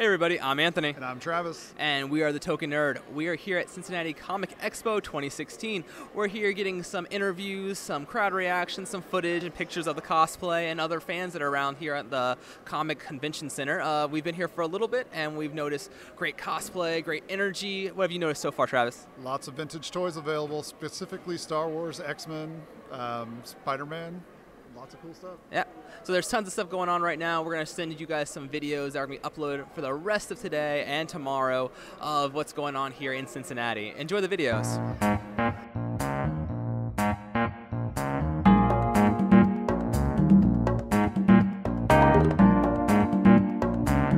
Hey everybody, I'm Anthony. And I'm Travis. And we are the Token Nerd. We are here at Cincinnati Comic Expo 2016. We're here getting some interviews, some crowd reactions, some footage and pictures of the cosplay and other fans that are around here at the Comic Convention Center. We've been here for a little bit and we've noticed great cosplay, great energy. What have you noticed so far, Travis? Lots of vintage toys available, specifically Star Wars, X-Men, Spider-Man. Lots of cool stuff. Yeah. So there's tons of stuff going on right now. We're going to send you guys some videos that are going to be uploaded for the rest of today and tomorrow of what's going on here in Cincinnati. Enjoy the videos.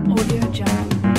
Audio Jungle.